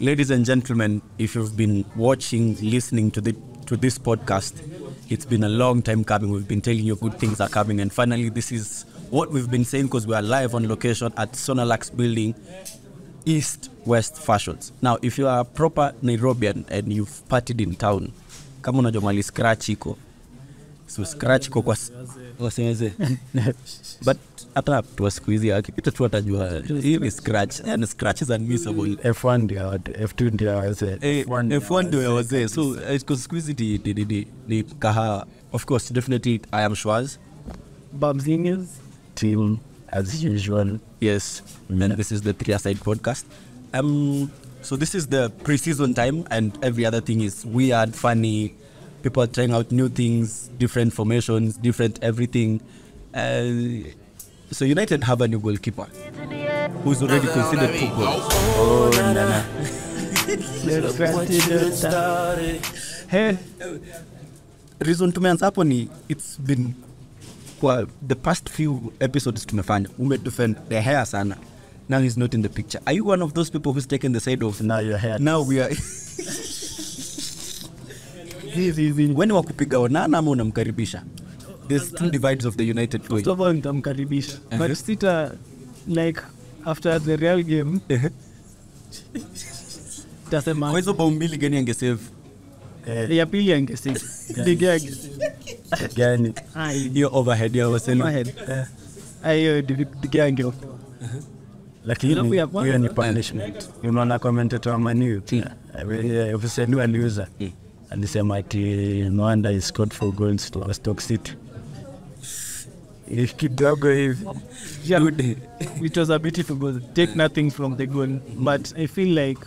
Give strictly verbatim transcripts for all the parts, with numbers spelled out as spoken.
Ladies and gentlemen, if you've been watching, listening to the to this podcast, it's been a long time coming. We've been telling you good things are coming, and finally this is what we've been saying, because we are live on location at Sonalux building, East-West Fashions. Now, if you are a proper Nairobian and you've partied in town, kama unajua mali scratch iko. So scratch iko kwa wasenze. But ata tu squeeze akipita tu atajua hii scratch and scratch is unmissable. F one ndio F two ndio F one ndio wazee. So it's squeeze di di di ni kaha. Of course, definitely I am Schwarz. Babzinius team as usual. Yes, mm-hmm. And this is the Three Aside podcast. Um, so this is the pre-season time, and every other thing is weird, funny. People are trying out new things, different formations, different everything. Uh, so United have a new goalkeeper who's already considered two goals. Oh, Nana. Hey, reason to me ansaponi, it's been. Well, the past few episodes to Mefanya, who made defend the hair sana. Now he's not in the picture. Are you one of those people who's taken the side of now your hair? Now we are. When wakupiga Onana ama unamkaribisha? There's two divides of the United Way. First of all, nitamkaribisha. But sita, like after the Real game, doesn't matter. Kwezo baumbili gani angesave? Ya pili angesave. Ligia angesave. Again, your overhead, your overhead. I the gang of. Luckily, we are in punishment. You know, I commented on my new. If you say new and user, and they say, Mighty, no wonder he scored four goals to Stoke City. If keep going, it was a beautiful goal. Take nothing from the goal, but I feel like.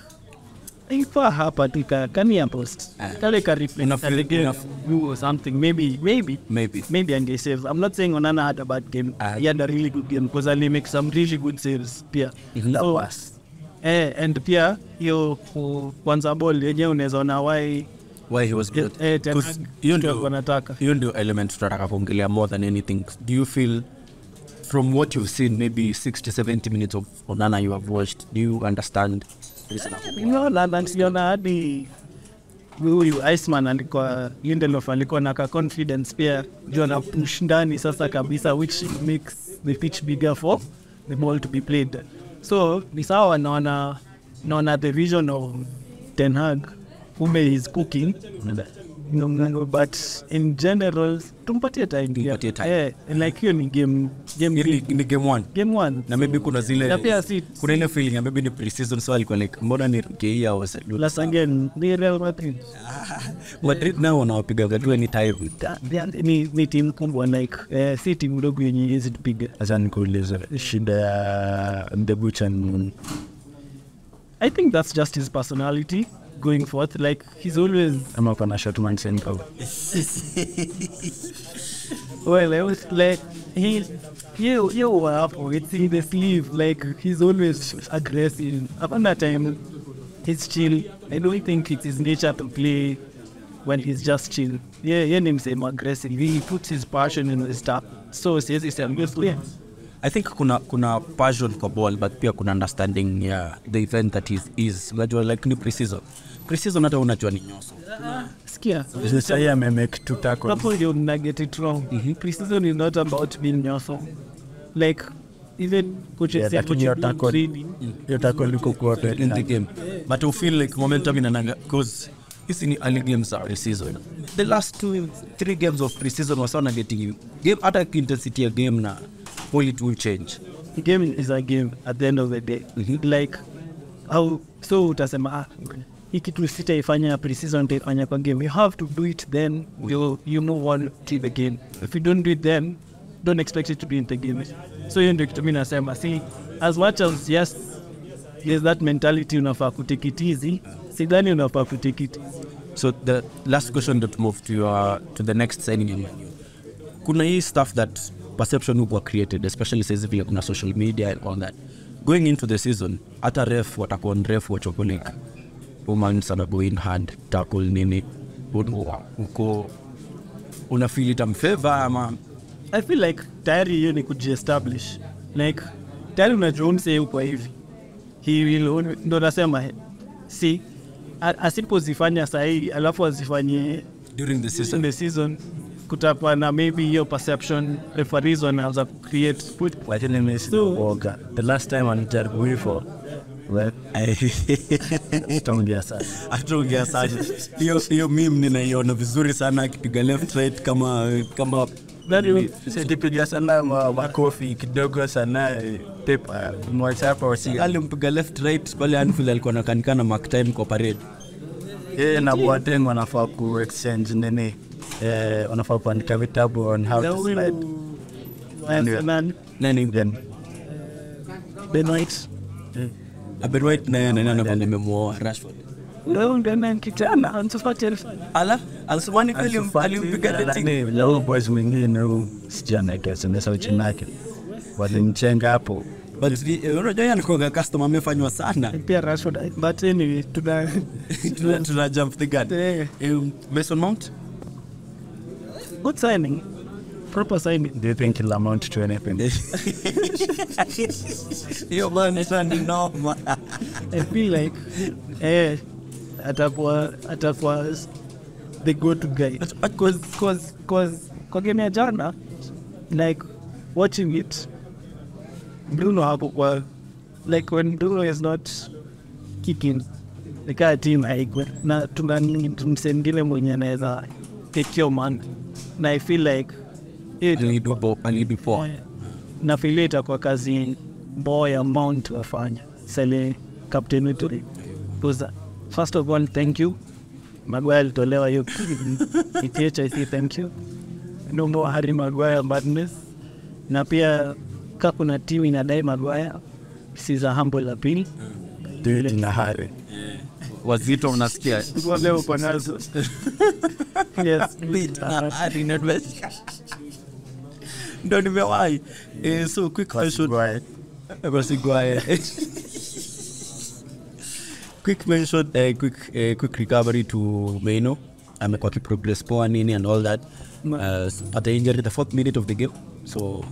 If I happen to can you post? Tell a replay or something. Maybe, maybe, maybe, maybe. And they save. I'm not saying Onana had a bad game. Uh, he had a really good game because Ali makes some really good saves. Pia, love us. Eh, and Pia, you once a ball, you know, why? Why he was good? Eh, because you do an attack. You do elements to attack from Gilead more than anything. Do you feel, from what you've seen, maybe sixty, seventy minutes of Onana you have watched? Do you understand? No, London's Leonard, the Iceman and Lindelof and Likonaka confidence pair, Jonah push down is Sasa Kabisa, which makes the pitch bigger for the ball to be played. So, this hour, Nona, Nona, the vision of Ten Hag, who made his cooking. But in general, tumpatia time. Tumpatia time. Yeah, and like you in game, game, in the game one. Game one. Na maybe kuna zile. Kuna ile feeling ya maybe ni pre-season so alikuwa like mbona ni K E au Salute. Last again, ni Real Madrid. Madrid nao wanaopiga gatu any time. Ni ni team kubwa like City mdogo yenye is it big. Acha nikueleze shida debut and I think that's just his personality. Going forth, like he's always. I'm not gonna shut my sense out. Well, I was like, he, you, you were up for it in the sleeve. Like he's always aggressive. Upon that time, he's chill. I don't think it's his nature to play when he's just chill. Yeah, yeah, him say aggressive. He puts his passion in the stuff. So says it's a good player. I think kuna kuna passion for ball, but pia kuna understanding yeah the event that is is unajua like ni precision precision hata unajua ni nyoso sikia sasa I make two tackles but you not get it wrong. Mm-hmm. Precision is not about being nyoso like even coach said yeah, your tackle your tackle liko quarter in the game but you feel like momentum inananga because it's in early games of pre-season. The last two three games of pre-season was on getting game attack intensity of game na well, it will change. The game is a game at the end of the day. Mm-hmm. Like, how so utasema, ikitu sita ifanya pre-season ifanya kwa game. You have to do it then, you, you move on to the game. If you don't do it then, don't expect it to be in the game. So you know to me nasema, see, as much as yes, there's that mentality unafaa kutake it easy, sidhani unafaa kutake it easy. So the last question that moved to, uh, to the next signing. Kuna hii stuff that perception who were created, especially says if you have social media and all that. Going into the season, at a ref, what a con ref, what a colleague, woman, Sanabu in hand, tackle, nini, uko, una feel it am favor, ma. I feel like Tyree Yoni could just establish. Like, Tyree Jones say, he will own, no, that's my head. si asipozifanya sahi alafu azifanye during the season in the season kutapana maybe your perception referees on how to create put like in the so, the last time on that beautiful right I don't guess I don't guess hiyo hiyo meme ninaiona vizuri sana akipiga left right kama kama nilipiga sana wa coffee kidogo sana Pep mwachapa wasi alimpiga left right pale Anfield alikuwa anakanikana mark time kwa parade eh na Boateng wanafaa ku exchange nene eh wanafaa kuandika vitabu on how to slide and nani then Benoit Benoit na na na nimemuoa Rashford ndio ndio kitana antufuatia ala alswani film alimpiga dating leo boys wengine na sijana guess and that's how you like it but in chenga hapo but unajua yana kwa customer amefanywa sana pia Rashford but anyway to the to the jump the gun um Mason Mount good signing proper signing do you think he'll amount to anything you learn it's normal I feel like eh atakuwa atakuwa the good guy because because because kwa game ya jana like watching it Bruno hapo like when Bruno is not kicking the guy team like na tunani tumsendile mwenye anaweza take your man and I feel like it need to be before na fileta kwa kazi boy amount wafanya sele captain wetu poza first of all thank you Maguire tolewa hiyo I say thank you no more Harry Maguire madness na pia kaka kuna timu inadai Maguire this is a humble appeal ndio na Harry wazito unasikia kwa leo kwa nazo yes bit Harry not best don't know why it's so quick I should right everything go quick mention a uh, quick uh, quick recovery to Maino amekuwa kiprogress poa nini and all that uh, at the injury at the fourth minute of the game so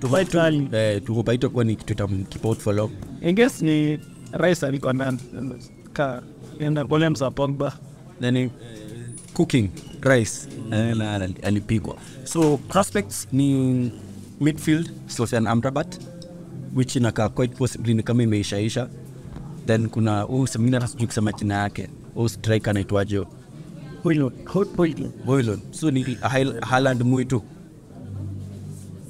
to fight eh to fight kwa ni keep out for long I guess ni Rice alikuwa na ka enda problems up Pogba then cooking Rice na alipigwa so prospects ni midfield Sofian Amrabat which inaka quite possibly ni kama imeishaisha then kuna oh semina rasujuk sama jina yake oh striker anaitwaje Hoylund hot point Hoylund so ni Haaland mwitu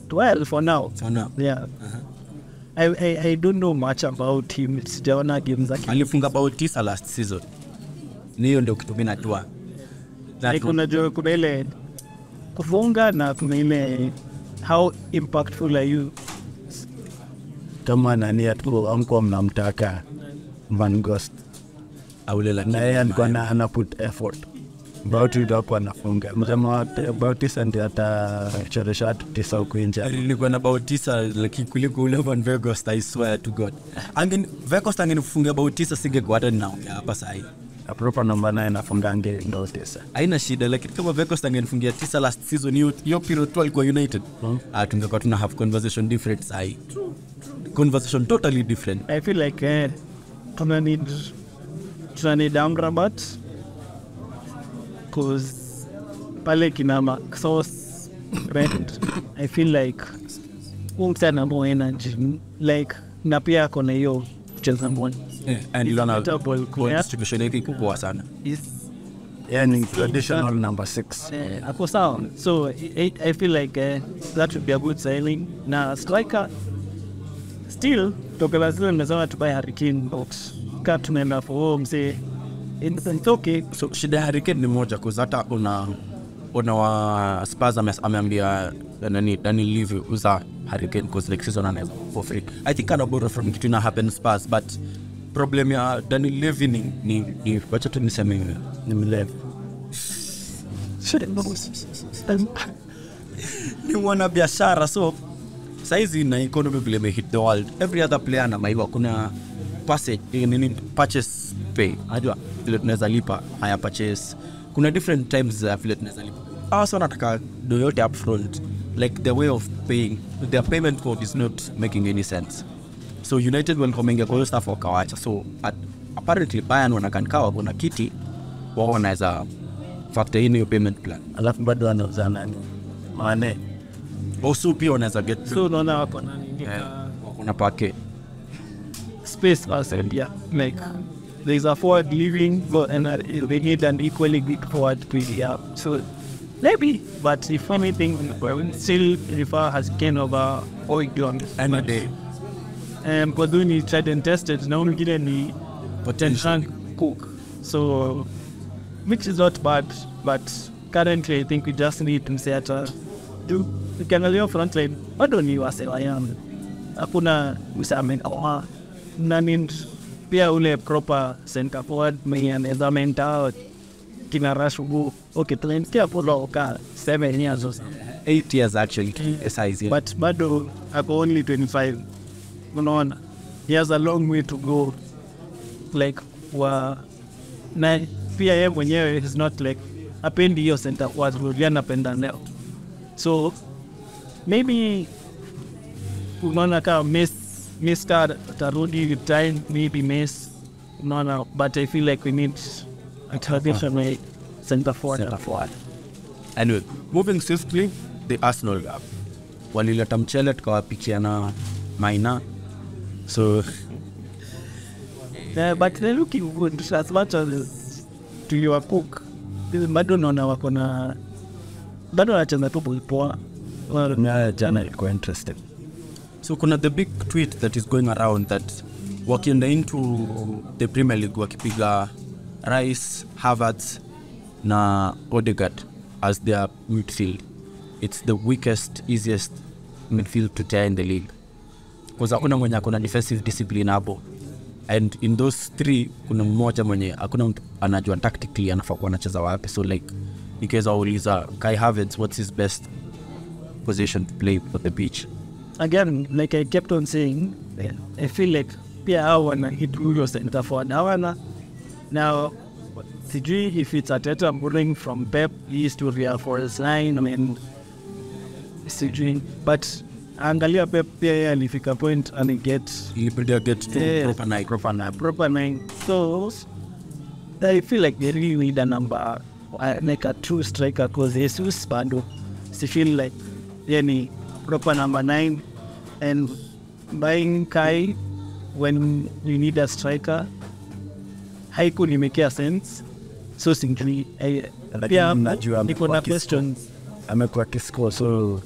twelve for now for now yeah uh-huh. I, I I don't know much about him it's Jonah games like alifunga about tisa last season niyo ndio kitu mimi natua na kuna jo kubele kufunga na kumele how impactful are you kama nani atu amko mnamtaka Van Ghost aulela naye alikuwa na ana put effort about it hapo anafunga msema about this and ata chore shot tisa kuinja alikuwa na about tisa lakini kuliko ule Van Ghost I swear to God angin Van Ghost angefunga about tisa singekuata nao hapa sahi a proper number nine anafunga ange ndo tisa haina shida lakini kama Van Ghost angefungia tisa last season hiyo hiyo period twelve kwa United atungekuwa tuna have conversation different sahi conversation totally different I feel like eh, tuna need tuna need Amrabat cause pale kinama sauce brand I feel like unta na more energy like na pia kona hiyo cheza mbona and you know the distribution I think kubwa sana is and traditional number six ako sawa so I, I feel like uh, that would be a good signing na striker still tokela zile mnasema to buy hurricane box cut member for home say in Turkey so shida hurricane ni moja kwa hata una una wa Spurs ameambia nani Danny Levy uza hurricane cause next season anaweza for free I think kana borrow from kitu na happen Spurs but problem ya Danny Levy ni ni ni wacha tu niseme ni Levy ni wana biashara so saizi na economy vile me hit the world every other player na maiwa kuna passage nini purchase pay ajua vile tunaweza lipa haya purchase kuna different times za vile tunaweza lipa ah so nataka do yote up front like the way of paying their payment code is not making any sense so United when coming a goal staff wakawacha so at apparently Bayern wanakankaa wako na kiti wao wanaweza factor in your payment plan, alafu bado wanauza nani Mane also pia wanaweza get through. So naona wako na nini wako na packet space outside, yeah, like there is a forward leaving, but and they need an equally good forward to, yeah. So maybe, but if anything, we will still refer as Ken over Odegaard. Any day. And Poduni tried and tested, now we get any potential cook. So, which is not bad, but currently I think we just need to say that do the Canadian frontline. I don't know what I am. Apuna usamen awa nanin pia ule proper center forward me and as a mentor. Okay, seven years or eight years actually. Yeah. But Bado, I'm only twenty-five. He has a long way to go. Like, wow. P I M when is not like a pendio center was Juliana Pendanel. So maybe Unanaka miss Mister Tarudi with time, maybe miss Nana, but I feel like we need a traditional centre forward. Centre forward. Anyway, moving swiftly, the Arsenal gap. Walileta mchele tukawapikia na Maina. So, yeah, but they're looking good as much as to your cook. Bado naona wako na bado wanacheza tu poa. Yeah, jana ilikuwa interesting. So kuna the big tweet that is going around that wakienda into the Premier League wakipiga Rice, Havertz, na Odegaard as their midfield. It's the weakest, easiest midfield to tear in the league. Because hakuna mwenye akona defensive discipline hapo. And in those three, kuna mmoja mwenye hakuna mtu anajua tactically anafaa kuwa anacheza wapi. So like, nikiweza wauliza Kai Havertz, what's his best position to play for the pitch? Again, like I kept on saying, yeah. I feel like pia hao wana hit Euro center forward. Hawana. Now, C G, if it's a Teta moving from Pep East to Real Forest line, I mean, C G. But Angalia Pep, yeah, if you can point and it gets. You better get to proper nine. Proper nine. Proper nine. So, I feel like they really need a number, like a true striker, because Jesus, Bando, they feel like they need proper number nine. And buying Kai when you need a striker, I couldn't make a sense. So simply, I have a question. I'm a quacky score, so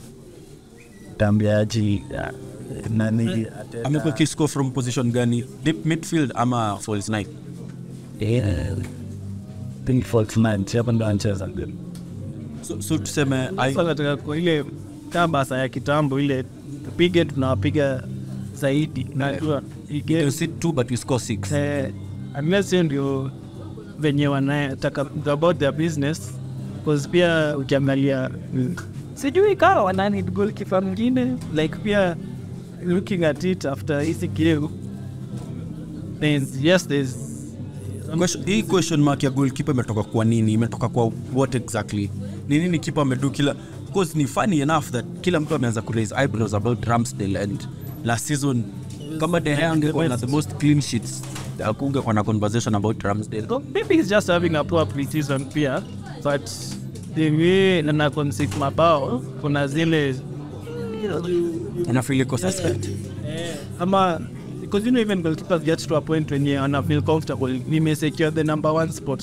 Tambiaji, Nani. I'm a quacky score from position Gani. Deep midfield, I'm a false nine. Yeah. I think false nine, seven branches and them. So, so to say, I. So, ile tambasa ya kitambo ile piga tunapiga zaidi. You sit two, but you score six. Unless you venye wana talk about their business, because pia ukiangalia sijui kama wana need goalkeeper mwingine, like pia looking at it after E C Q, then yes, there's question, hii question mark ya goalkeeper imetoka kwa nini, imetoka kwa what exactly, ni nini keeper amedu kila, because ni funny enough that kila mtu ameanza ku raise eyebrows about Ramsdale, and last season kama they had one of the most clean sheets. I'll go on a conversation about Ramsdale. So maybe he's just having a poor pre-season here, but the way Nana conceived my bow, Kuna Zile, and I feel like it's a suspect. Because you know, even goalkeepers get to a point when you and I feel comfortable, we may secure the number one spot.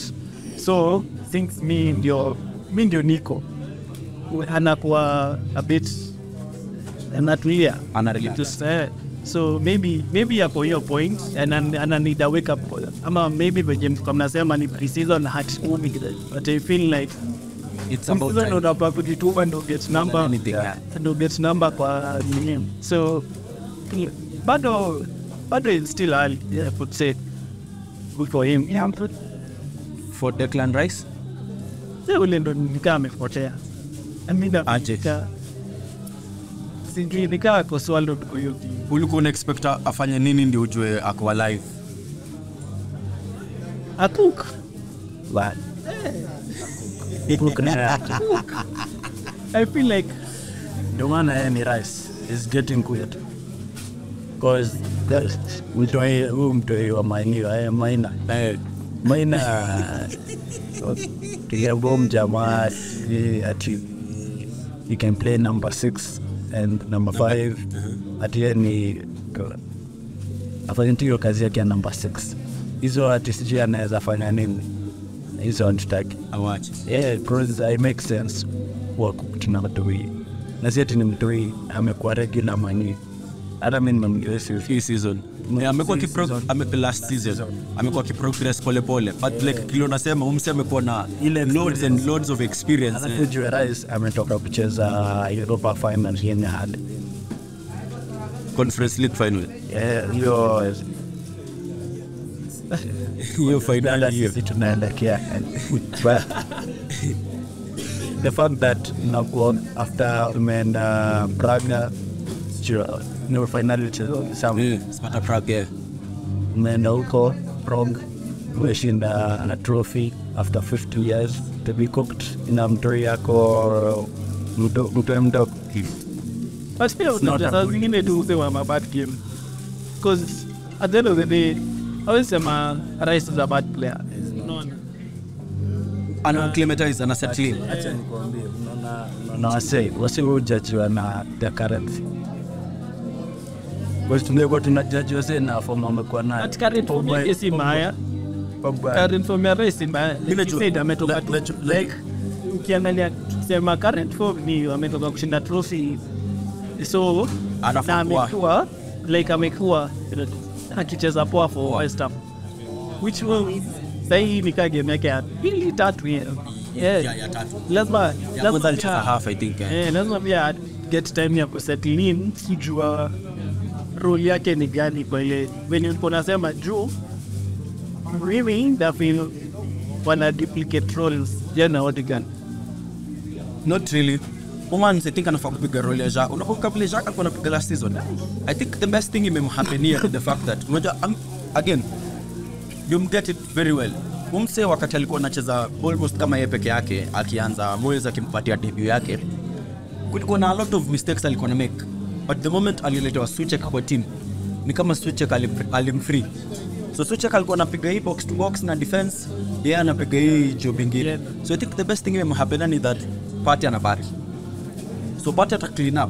So, things me and your, me and your Nico, Anakua a bit, and not really. So maybe maybe for your point, and and, and I need a wake up call. Ama maybe when James come and say man pre-season hurts me, but I feel like it's about time. Season about two and get number anything, and get number kwa name. So, but but it's still early. I would say good for him. Yeah, for Declan Rice. They will not come for there. I mean that. Nilikaa kwa swallow hiyo. Ulikuwa una expect afanye nini ndio ujue akwa live? Atuk. What? I feel like Onana and Rice is getting weird. because that's which I room to you, mine, I mine, mine, to your room, Jama, you can play number six and number five. At the end, after your career, can number six. This is what decision as a final name. He's on track. I watch. Yeah, because it makes sense. Work with number three. Now, see, number three, I'm a regular money. I don't mean my this season. I'm a quite progress. I'm a last season. I'm a quite progress. Pole pole. But like Kilona said, my mum said, I'm a loads and loads of experience. I feel you guys. I'm a top pictures. I Europa final here in the hand. Conference League final. Yeah, yo. You find that you the fact that now gone after when uh, Praga, sure, never finally some Sparta Praga, when also Prague, we won a trophy after fifty years to be cooked in Amsterdam or Ludo Ludo. But still, it's not as we need to say I'm a bad game, because at the end of the day. I always say Rice is a bad player. No, I don't claim it as an asset claim. No, I say, what's your judge on the currency? What's the name of judge you say now for Mama Kwana? At current for me, it's in my current for me, Rice in my say the metal like Kianania, say my current for me, a metal auction that trophy. So, I make sure, like I make sure. Akicheza poa for West Ham, which will say nika game yake ya pili tatu yeah yeah yeah tatu lazima lazima cheza half I think eh lazima pia get time ya kusettle in kujua role yake ni gani kwa ile when you ponasema juu really that feel wana duplicate roles jana Odegaard not really. Woman, I think I'm a bigger role. I think the best thing that happened here is the fact that, again, you get it very well. Umse wakati alikuwa anacheza almost kama yeye peke yake, akianza mweza kimpatia debut yake, kulikuwa na a lot of mistakes alikuwa make. But the moment aliletewa Suchek kwa team, ni kama Suchek alimfree. So Suchek alikuwa anapiga hii box to box na defense, yeye anapiga hii job ingine. So I think the best thing that happened is that party and a party. So Pate to clean up.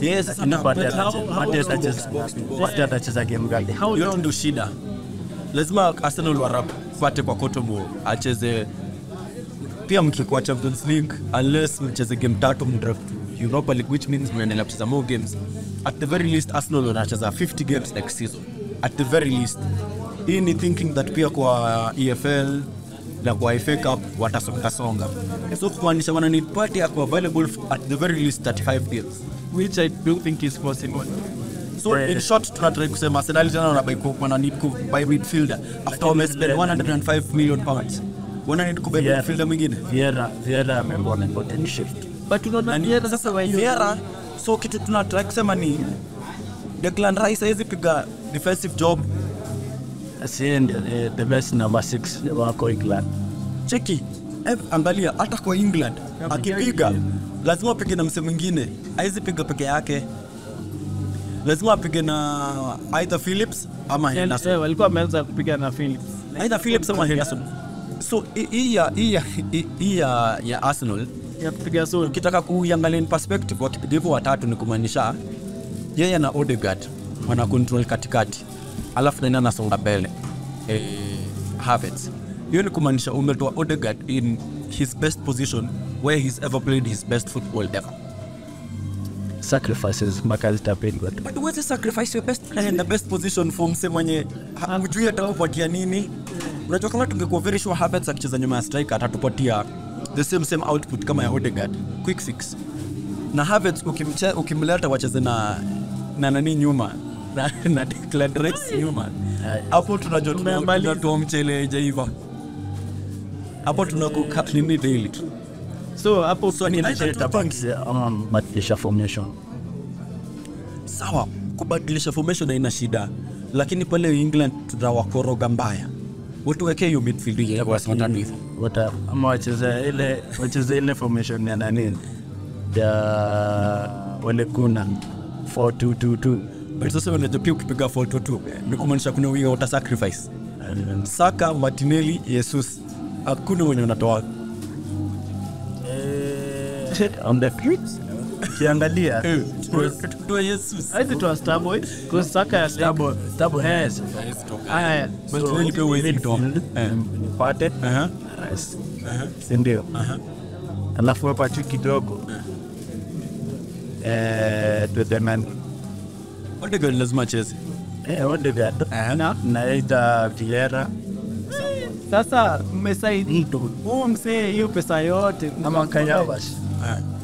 Yes, Pate atacheza game gani? How you don't do shida. Lazima Arsenal warap Pate kwa kotomo acheze pia mkikwa Champions League unless mcheze game tatu mdraft Europa League which means we end up more games. At the very least Arsenal wanacheza fifty games next season. At the very least. Any thinking that pia kwa E F L na kwa F A Cup watasonga songa. So kumaanisha wana need Party yako available at the very least thirty-five games, which I don't think is possible. So in short, tunataka kusema Arsenal tena wanabai wana need ku buy midfielder after spend one hundred five million pounds. Wana need ku buy midfielder mwingine. Vieira, Vieira amemwona potential. But tunaona Vieira sasa wa Vieira. So kitu tunataka kusema ni Declan Rice hizi piga defensive job. I said uh, the best number six wako England. Cheki, angalia hata kwa England akipiga lazima apige na mse mwingine. Haizi piga peke yake. Lazima apige na either Phillips ama Henderson. Walikuwa wameanza kupiga na Phillips. Either Phillips ama Henderson. So hii ya hii ya ya Arsenal ya kupiga so kitaka kuangalia in perspective wakipiga hivyo watatu ni kumaanisha yeye na Odegaard wana control katikati. Alafu nani anasonga mbele eh Havertz. Hiyo ni kumaanisha umetoa Odegaard in his best position where he's ever played his best football ever. Sacrifices Michael Carrick. But why to sacrifice your best player in the best position for mse mwenye hujui atakupatia nini? Unajua kama tungekuwa very sure Havertz akicheza nyuma ya striker atatupatia the same same output kama ya Odegaard, quick fix. Na Havertz ukimcha ukimleta wacheze na na nani nyuma? Na na Declan Rice nyuma. Hapo tunajotuna tunatoa mchele jaiva. Hapo tunako katlini daily. So hapo so ni data banks on match formation. Sawa, kubadilisha formation haina shida. Lakini pale England tutakoroga mbaya. Watu wake hiyo midfield yao kwa sababu tani. Wata ama wacheze ile wacheze ile formation ya nani? The wale kuna four two two two. but sasa wanajapia ukipiga foto tu ni kumaanisha kuna winga wata sacrifice. Saka, Martinelli, Jesus, hakuna wenye wanatoa on the streets. Kiangalia to Jesus I to a star boy because Saka is star boy star boy yes ah but really go with it party eh ndio alafu hapa tu kidogo eh to the man Odegaard lazima cheze eh Odegaard na naita Vieira. Sasa mmesaidi hito wao msee hiyo pesa yote ama kanyawash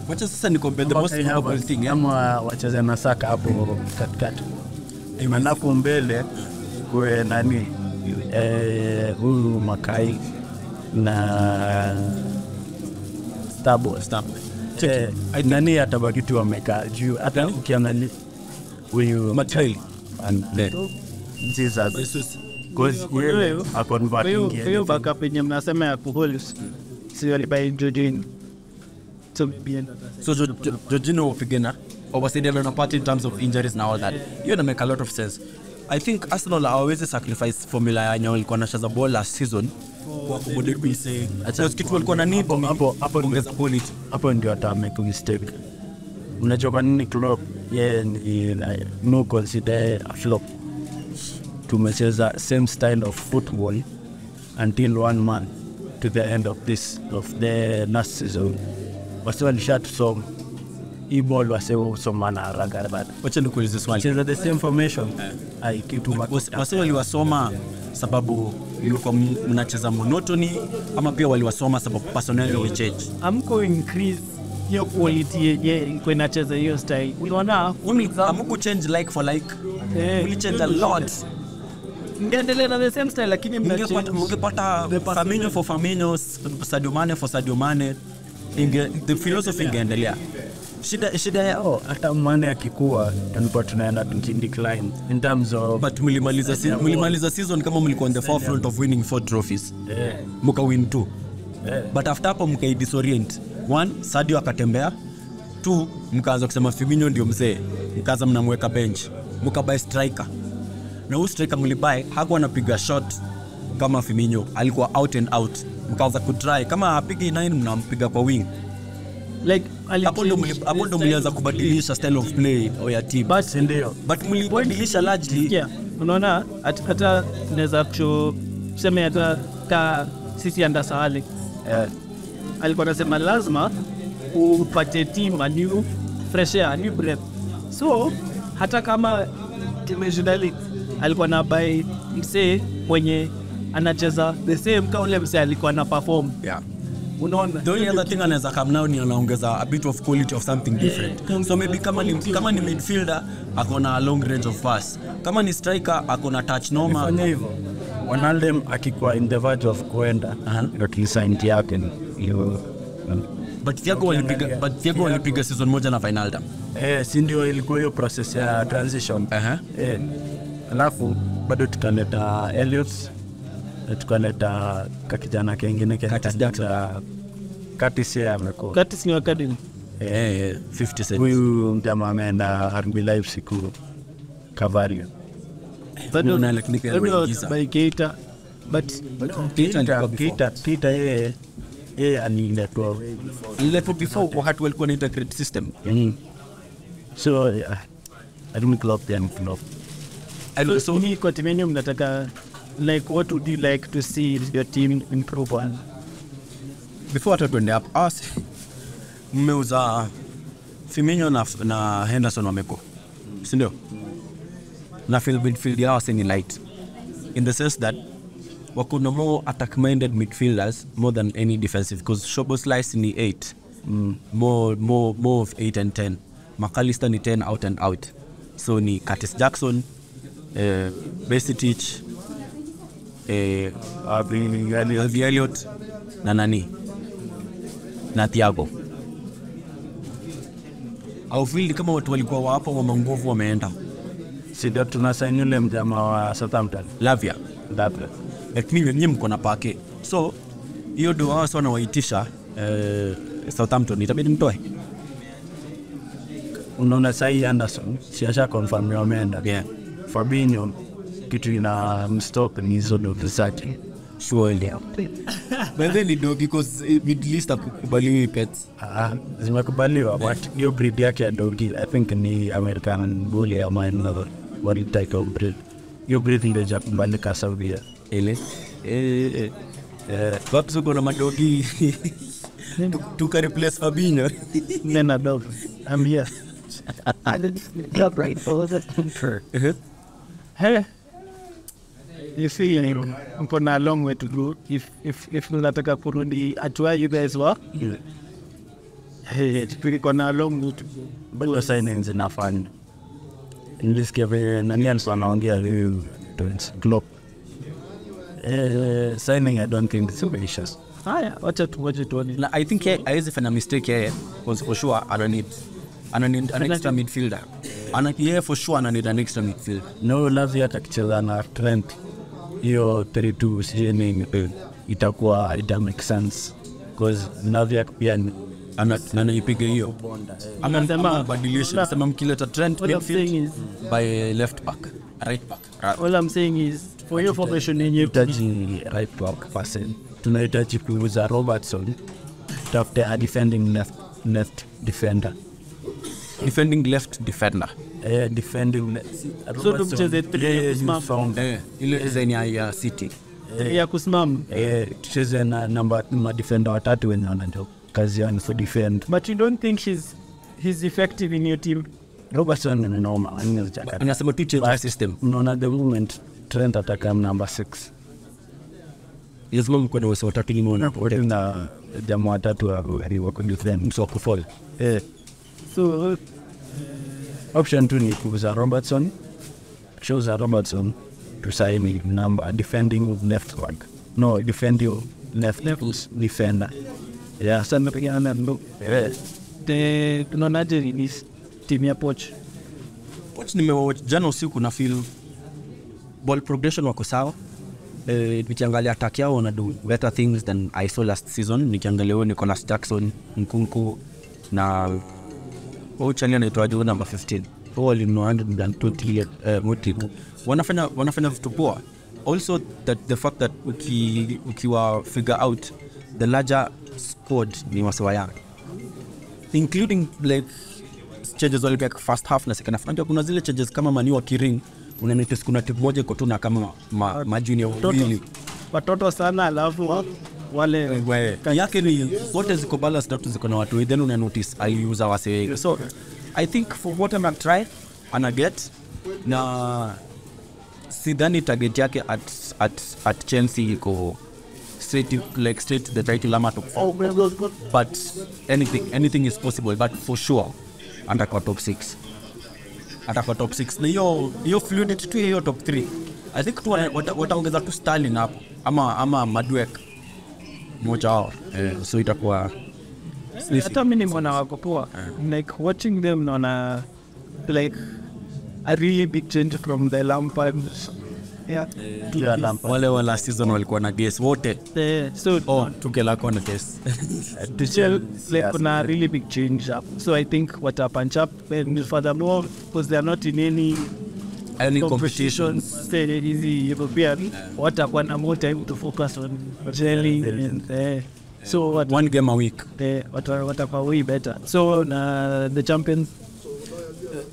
wacha sasa ni compare the most important thing ama wacheza na Saka hapo katikati imanapo mbele kwa nani eh huyu Makai na stable stable eh nani atabaki tu ameka juu hata ukiangalia huyu Makai and then Jesus goes well upon what you you back up yenye mnasema ya kuholis sio by Jordan so bien so Jorginho Figueira overstated on a part in terms of injuries and all that you know make a lot of sense. I think Arsenal always sacrifice formula yao ilikuwa na shaza ball last season kwa kubodi we say acha kitu walikuwa na need hapo hapo ongeza point hapo ndio atamake mistake unachoka nini club yeah no consider a flop to matches that same style of football until one month to the end of this of the last season was one shot so e-ball was also mana raga but what you call this one the same formation I keep to wasio waliwasoma sababu ilikuwa mnacheza monotony ama pia waliwasoma sababu personnel will change I'm going increase your quality yenye kwa nacheza hiyo style unaona amko change like for like we change a lot ndendelea na the same style lakini mnapata mngepata Firmino for Firmino Sadio Mane for Sadio Mane inge the philosophy ingendelea shida shida yao hata Mane akikua tunapata tunaenda in decline in terms of but mlimaliza season mlimaliza season kama mlikuwa on the forefront of winning four trophies mka win two but after hapo mka disorient one Sadio akatembea two mkaanza kusema Firmino ndio mzee mkaanza mnamweka bench mkabai striker na huyu striker mlibai hakuwa anapiga shot kama Firmino alikuwa out and out mkaanza ku try kama apige nine mnampiga kwa wing like hapo ndo hapo ndo mlianza kubadilisha style of play au ya team but ndio but mlibadilisha largely yeah unaona hata naweza kusho sema hata ka sisi andasahali eh alikuwa anasema lazima upate team a new fresh air a new breath so hata kama dimensionally alikuwa na by mse mwenye anacheza the same kama yule mse alikuwa na perform yeah unaona the only other thing anaweza come now ni anaongeza a bit of quality of something different yeah. So maybe kama ni kama ni midfielder akona a long range of pass kama ni striker akona touch noma wanalem akikuwa in the verge of kuenda at least anti yake hiyo but Thiago walipiga but Thiago walipiga season moja na final time eh si ndio ilikuwa hiyo process ya transition eh alafu bado tukaleta Elliot tukaleta kakijana kingine kaka Katisia ameko Katisia academy eh fifty cents huyu mtama ameenda Harbi live siku Cavario bado na lakini by Keita but Keita Keita Keita eh eh ani network ile for before kwa hardware kwa integrated system so I don't club them club and so ni continuum nataka like what would you like to see your team improve on before I turn up us mmeuza Firmino na na Henderson wameko si ndio na field midfield yao sini light in the sense that wakuna more attack-minded midfielders more than any defensive because Shobo Slice ni eight mm. more more more of eight and ten McAllister ni ten out and out so ni Curtis Jackson eh Besitich eh Abin Elliot na nani na Thiago au field kama watu walikuwa wapo wa mangovu wameenda sisi tunasaini yule mjamaa wa Southampton Lavia Dabra lakini wenyewe mko na pake so hiyo ndio wao sana waitisha eh Southampton itabidi mtoe unaona sahi Anderson siasha confirm your man again. Fabinho kitu ina mstop ni zone of the searching. Surely. But then it do because Middle East hakukubaliwi pets. Ah, zimekubaliwa but hiyo breed yake ya doggy I think ni American Bully ama another world type of breed. Hiyo breed ile ya kubalika Saudi Arabia. Eh eh. Eh, watu soko na madogi. To replace Fabinho. Then I don't. I'm here. I didn't drop right for that. Hey, you see, you know, I'm going a long way to go. If if if not take a Kurundi, at where you guys were, hey, it's pretty going a long way to go. But we're signing is enough, and in this case, Nanian's one on the other globe. Uh, signing, I don't think it's ambitious. Ah, yeah. Watch it, watch it, watch it. I think I if I'm mistake here, because for sure I don't need, I don't need an extra midfielder. And here for sure I don't need an extra midfielder. No, last year actually on our trend, your thirty-two signing, itakuwa it makes sense, because last year we are not, na na ipige hiyo. I'm not saying badilishwa. I'm saying kile trend midfield by left back, right back. All I'm saying is for your formation in your right back person. Tonight I think it was a Robertson after a defending left left defender. Defending left defender. Uh, defending left. So to say that player is from Zenia City. Yeah, Kusmam. Eh, she's a number number defender at that when on and because you for defend. But you don't think she's he's effective in your team? Robertson is normal. I'm not Jack. I'm not teaching the system. No, at the moment Trent attack him number six. Yes, mom, when I was watching him on, watching the the matter to Harry Maguire defend, so fall. Eh, so option two was a Robertson, chose a Robertson to sign me number defending left back. No, defending left defender. Yeah, some people are not. The manager is Timmy Poch. Poch, ni mewa jana usiku na feel ball progression wako sawa. Nikiangalia attack yao wana do better things than I saw last season. Nikiangalia wao Nicolas Jackson, Nkunku na Ochani anaitwa juu number fifteen. All in one hundred twenty eh motivo. Wanafanya wanafanya vitu poa. Also that the fact that uki ukiwa figure out the larger squad ni wasawa yao. Including like changes all back first half na second half. Ndio kuna zile changes kama mani wa kiring. Unanitesa kuna timu moja kotuna kama ma, ma junior wili watoto sana alafu wale yake ni wote ziko balance na ziko na watu then una notice I use our say so I think for what I'm trying and I get na sidhani target yake at at at Chelsea go straight like straight the title ama top four but anything anything is possible but for sure under top six. Ata kwa top six na hiyo hiyo fluent tu hiyo top three I think tu wataongeza tu Sterling hapo ama ama Maduek moja wao eh so itakuwa hata mimi nimeona wako poa like watching them naona like a really big change from the Lampard yeah to the Lampard wale wala season walikuwa na guess wote so oh tukela kona guess to tell like kuna really big change up so I think what a punch up and furthermore because they are not in any any competition they are easy European what a one more time to focus on really and so what one game a week they what what are way better so uh, the champions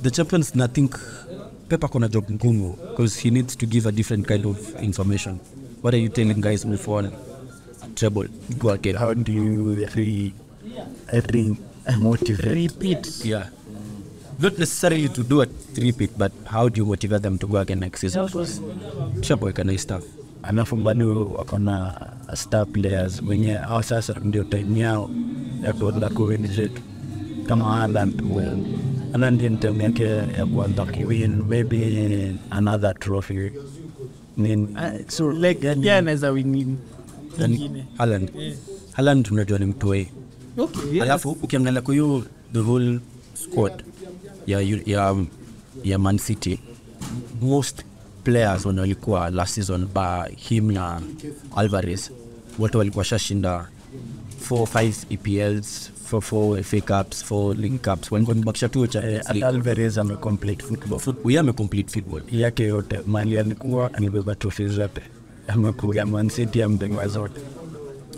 the champions I think Pep akona job ngumu because he needs to give a different kind of information. What are you telling guys before trouble? Go again. How do you re every motivate? Repeat. Yeah. Not necessarily to do a repeat, but how do you motivate them to go again next season? Trouble can I staff. Ana fumbanu akona star players wenye awasasa ndio time yao ya kuenda kuendelea kama Haaland well. And then didn't make a one win, maybe another trophy. Then uh, so like yeah, another win. Then Haaland, Haaland tunajua ni mtu wake. Okay. Alafu ukiangalia kwa hiyo the whole squad ya ya ya Man City, most players walikuwa last season by him na Alvarez, wote walikuwa shashinda four five E P Ls. for four F A Cups, four League Cups. When Bakisha tu cha Alvarez am a complete football. We am a complete football. Yake yote mali alikuwa anibeba trophies zote. Amekuja Man City amdengwa zote.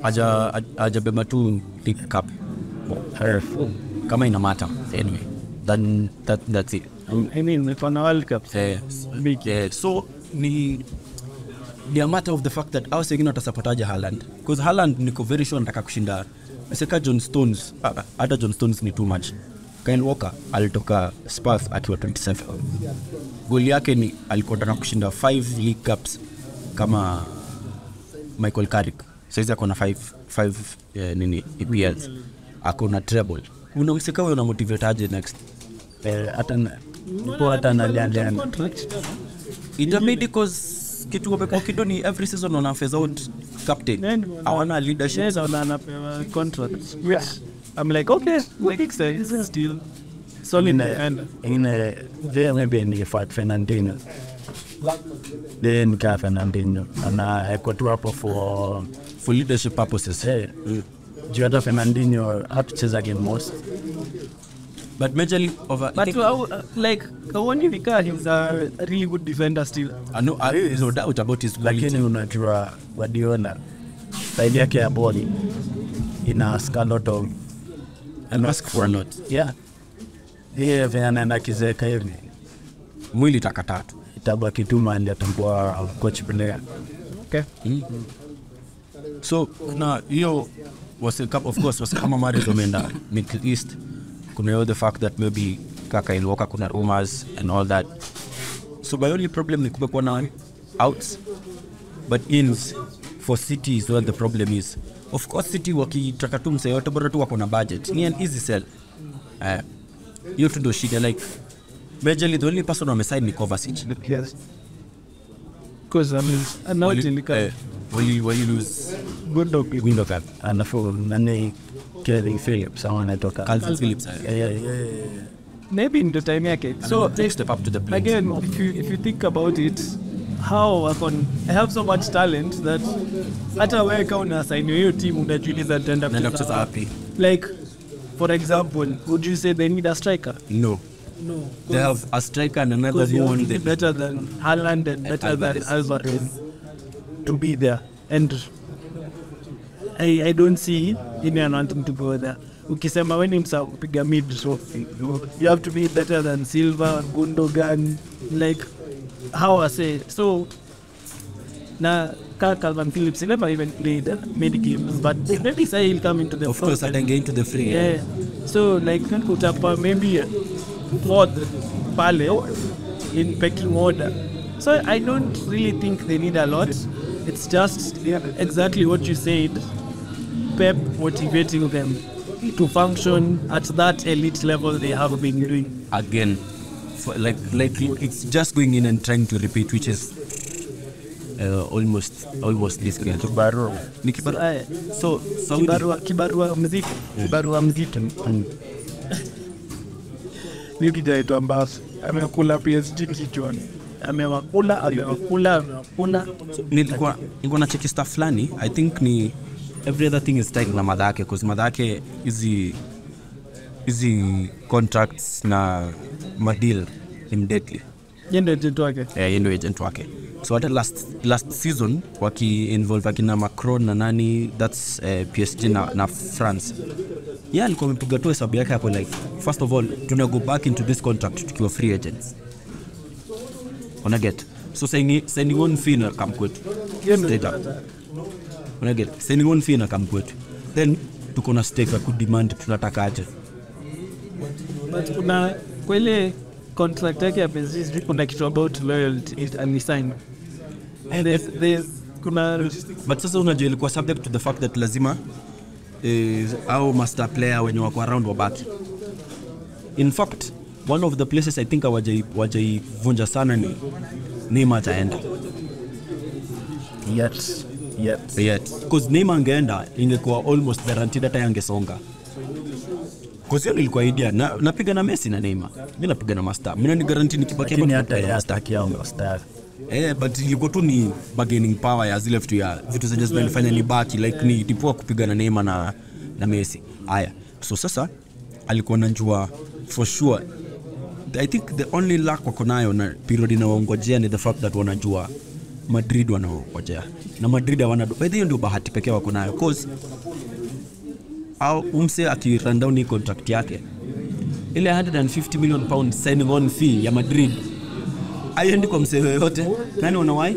Aja aja beba tu League Cup. Herful. Kama ina matter. Anyway, then that that's it. I mean, the final cup. Yes. Yeah. So ni the matter of the fact that I was saying not a supporter Haaland, because Haaland niko very sure nataka kushinda. Saka John Stones, uh, other John Stones ni too much. Kyle Walker alitoka Spurs at twenty-seven. Goal yake ni alikuwa anataka kushinda five League Cups kama Michael Carrick. Sasa ako na five five uh, nini E P Ls. Ako na treble. Unaweza kama una motivate aje next? Eh atana kwa atana liandia. It's made because kitu kwa pepo kidoni every season on a phase out captain awana leadership yes awana contract yeah. I'm like okay we fix it is still solid in and in there maybe in the fight Fernandinho then Ka Fernandinho and I got to up for for leadership purposes hey Giada Fernandinho up to the game most but majorly over. But you are, uh, like Kawani Vika, he's a really good defender still. I know I is no doubt about his quality. Lakini unajua Guardiola idea yake ya body ina ask a lot of and ask for a lot. Yeah. Yeah, vena na kizeka hivi. Mwili takatatu. Itabaki tu mali atambua coach player. Okay. Mm-hmm. So now you was a cup of course was kama mari domenda Middle East. Know the fact that maybe Kaka in Waka kuna rumors and all that. So my only problem is kubekwana outs, but ins for City is where the problem is. Of course, City waki trakatum say yote bora tu wako na budget. Ni an easy sell. Uh, you to do shit like majorly the only person on my side ni Kovacic. Yes. Because I mean, I'm not in the cup. Will you will you lose? Good dog. Window cup. And for nani. Kelvin Phillips, I want to talk about Calvin Phillips. Yeah, yeah, yeah, yeah. Maybe in the time yake. Yeah, so they step up to the plate. Again, if you if you think about it, how I can I have so much talent that hata wewe kaona sign your team unajiuliza tenda kwa. Like for example, would you say they need a striker? No. No. They have a striker and another one they better than Haaland and better than Alvarez to be there and I, I don't see anyone wanting to go there. Ukisema when himsa kupiga mid trophy. You have to be better than Silva, Gundogan, like how I say. So na Calvin Phillips never even played many games, but maybe say he'll come into the of course, I can get into the free. Yeah. yeah. So like can put up uh, maybe more Pale in pecking order. So I don't really think they need a lot. It's just exactly what you said. Pep motivating them to function at that elite level they have been doing. Again, for like, like it's just going in and trying to repeat, which is uh, almost almost this game. Kibarua. Kibarua. So, so Kibarua, Kibarua mzito. Kibarua mzito. Nikija ito ambas, amekula P S G kichwani. Amewakula, amewakula, amewakula. Nilikuwa, nilikuwa na cheki stuff flani. I think ni every other thing is tied na madake because madake izi izi contracts na madeal immediately. Yendo agent wake. Eh, yendo agent wake. So at last last season waki involve akina Macron na nani that's uh, P S G na, na France. Yeah, alikuwa mpiga tu hesabu yake hapo like first of all, tuna go back into this contract tukiwa free agents. Ona get. So saying sending one fee na kamkwetu. Straight up. Ona get. Sending one fee na kamkwetu. Then tuko na stake ya ku demand tunataka aje. But kuna kwele contract yake ya business ndipo na kitu about loyalty and the sign. And if there's kuna but sasa unajua ilikuwa subject to the fact that lazima is our master player wenye wako around wabaki. In fact, one of the places I think awajai wajai vunja sana ni Neymar taenda. Yet, yet, yet. Because Neymar angeenda ingekuwa almost guaranteed hata yangesonga. Kwa hiyo ilikuwa idea na napiga na Messi na Neymar. Mimi napiga na master. Mimi ni guarantee nikibaki hapa hata yasta kiango star. Eh but ilikuwa tu ni bargaining power ya zile vitu ya vitu za just finally baki like ni tipua kupiga na Neymar na na Messi. Haya. So sasa alikuwa anajua for sure. I think the only lack wako nayo na period inaongojea ni the fact that wanajua Madrid wanaongojea. Na Madrid hawana, by the way, ndio bahati pekee wako nayo cause au umse akirandao ni contract yake. Ile one hundred fifty million pound signing on fee ya Madrid. Haiendi kwa mseo yote. Nani wanawai?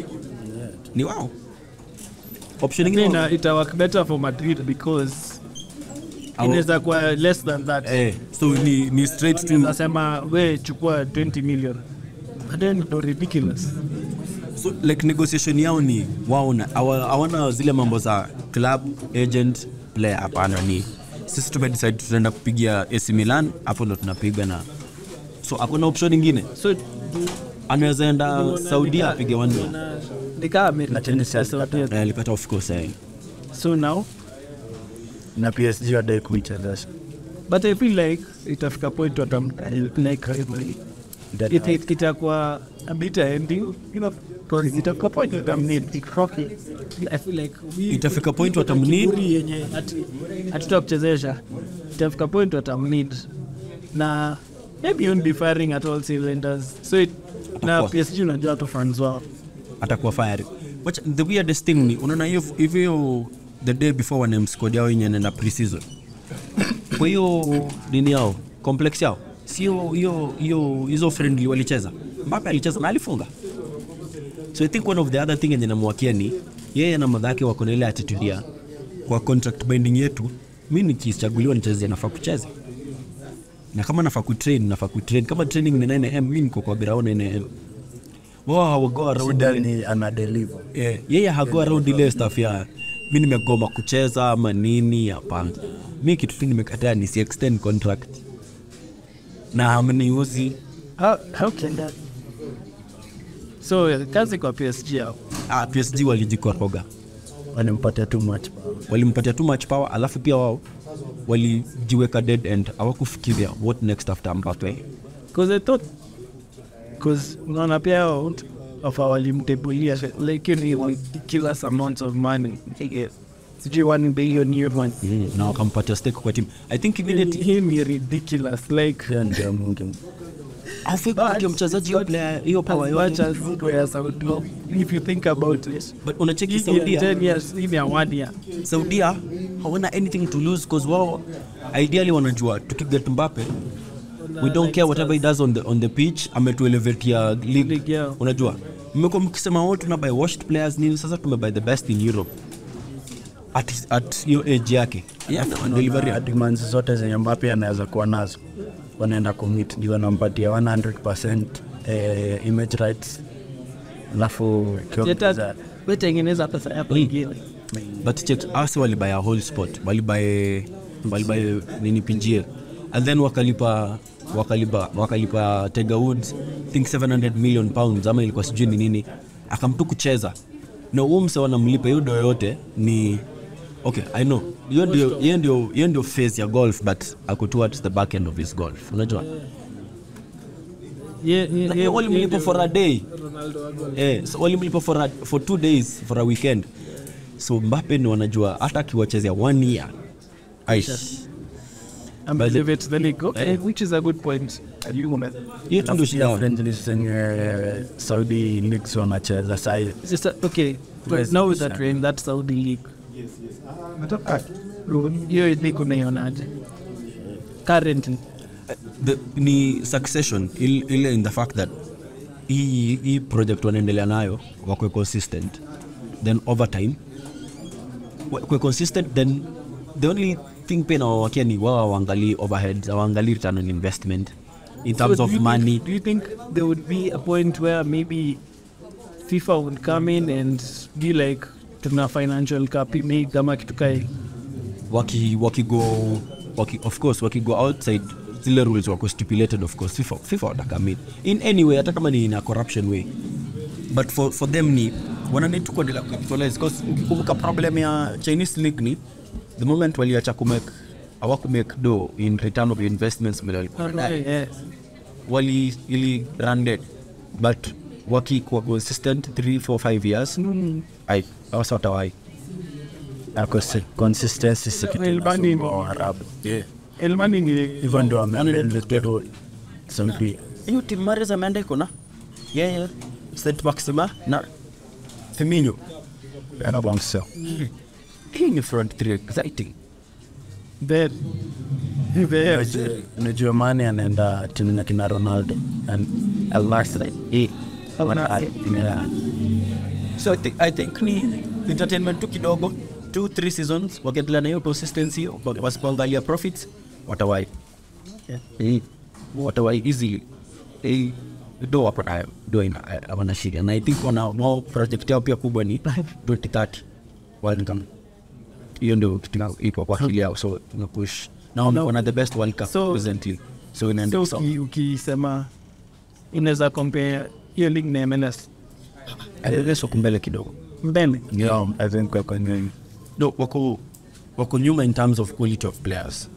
Ni wao. Option ingine it work better for Madrid because it is like less than that. Eh, so ni ni straight stream. Nasema we chukua twenty million. But then it's ridiculous. So like negotiation yao ni wao na hawana zile mambo za club agent player hapana ni. Sisi tume decide tutaenda kupigia A C Milan, hapo ndo tunapiga na. So hakuna option nyingine. So anaweza enda Saudi apige one. Of course. So now, na P S G are there with. But I feel like it has a point to like it it it a bitter ending. You know, it has a point to need. I feel like we. It has a point to need. At top chezesha. It has a point to need. Na maybe won't be firing at all cylinders. So it na P S G na jato fans well. Atakuwa fire. But the weirdest thing ni unaona hiyo hivyo the day before when squad yao inaenda pre-season. Kwa hiyo nini yao? Complex yao. Sio hiyo hiyo hizo friendly walicheza. Mbappe alicheza na alifunga. So I think one of the other thing yenye namwakia ni yeye na madhake wako na ile attitude ya kwa contract binding yetu, mimi nikichaguliwa nicheze nafaa kucheza. Na kama nafaa ku train, nafaa ku train. Kama training ni nine A M, mimi niko kwa Biraona nine A M. Wow, we go around and ana deliver. Yeah, yeah, ha go around ile stuff ya. Mimi nimegoma kucheza ama nini hapana. Mimi kitu tu nimekataa ni si extend contract. Na amni uzi. How how can that? So, kazi kwa P S G yao. Ah, P S G walijikoroga. Walimpatia too much power. Walimpatia too much power, alafu pia wao walijiweka dead end. Hawakufikiria what next after Mbappe. Because I thought because unaona pia of our limtebulia lakini ridiculous amounts of money sijui one billion euro na kampata stake kwa team. I think even him is ridiculous like ndio mungu afikiri mchezaji wa player hiyo power yote kwa Saudi. If you think about it, but unacheki Saudi ten years hivi ya one year Saudi hawana anything to lose because wao ideally wanajua tukiget Mbappe we don't care whatever he does on the on the pitch. Ame to elevate your league. Unajua mmeko mkisema wote tuna buy washed players nini sasa tume buy the best in Europe at at your age yake yeah delivery demands zote zenye Mbappe anaweza kuwa nazo wanaenda commit ndio wanampatia one hundred percent eh image rights alafu kiongeza wetengeneza pesa hapo ingine but check Arsenal wali buy a whole spot wali buy wali buy nini P G L and then wakalipa wakalipa wakalipa Tiger Woods think seven hundred million pounds ama ilikuwa sijui ni nini akamtu kucheza na huo mse wanamlipa yodo yote ni okay I know you ndio yeye ndio yeye ndio phase ya golf but akotua at the back end of his golf unajua ye ye walimlipa for a day eh so walimlipa for a, for two days for a weekend so Mbappe ni wanajua hata kiwachezea one year ice and believe it the league okay, which is a good point at you moment you to the friendliest in Saudi league so much as aside just okay but now with that train that Saudi league yes yes nataka hiyo ni kunayonaje currently the ni succession ile in the fact that hii hii project wanaendelea nayo wako consistent then over time wako consistent then the only thing pena wakia ni wao waangalie overheads waangalie return on investment in terms so of money think, do you think there would be a point where maybe FIFA would come in and be like tuna financial cap maybe kama kitu kai waki waki go waki of course waki go outside the rules were stipulated of course FIFA FIFA would come in in any way hata kama ni na corruption way but for for them ni wanani tuko de la capitalize because ukikumbuka problem ya Chinese league ni the moment wali acha ku make awaku make do in return of investments wali yes. Wali ili branded but waki kwa consistent three four five years mm. I also tawai because consistency is the key. Yeah Elmani ni Ivando amende leteto sampi. Hiyo timu mareza amende kuna. Yeah, set maxima na Firmino. Ana bangsa. In the front three exciting. Then there is Germany and uh, Tina Ronaldo and Alvarez. He So I think I think the entertainment took it over two three seasons. We get the consistency. We was called earlier profits. What a way. Yeah. What a way easy. Hey, do what I doing. I wanna see. And I think on our more project up here, Kubani, twenty thirty. World Cup. You know, Tina, it was actually also push. Now no. One of the best World Cup so, presently. So in and so. So uki sema unaweza compare your league na M L S. Alireso kumbele kidogo. Mbele? Yeah, I think wako nyuma. No, wako, wako nyuma in terms of quality of players.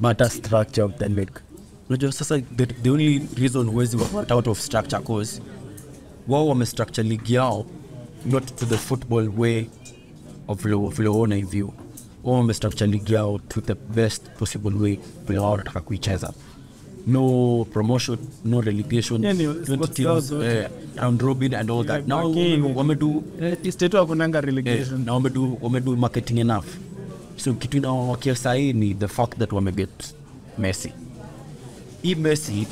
But the structure of the league. No, just sasa, the, the only reason huwezi wako out of structure cause wao wamestructure league yao not to the football way of your own view. Wao wamestructure league yao to the best possible way wao wanataka kuicheza. No promotion, no relegation, yeah, twenty teams, uh, round robin and all that. Now we do relegation. Now we do we do marketing enough. So between our K S I the fact that we get Messi. If Messi,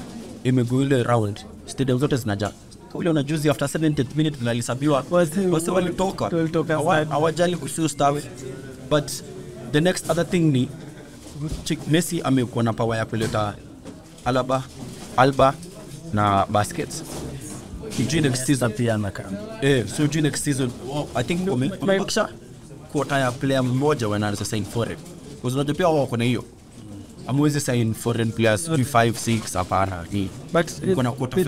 if we go around, stadium zote zinaja. Kwa hiyo na juzi after seventieth minute tunalisabiwa. Wasi walitoka. Hawajali kuhusu staff. But the next other thing ni Messi amekuwa na power ya kuleta Alaba, Alba, na baskets. During next season, yeah. So during next season, I think we make sure that player moja when I sign foreign. Because not the player who can you. I'm always signing foreign players three, five, six, apart. But the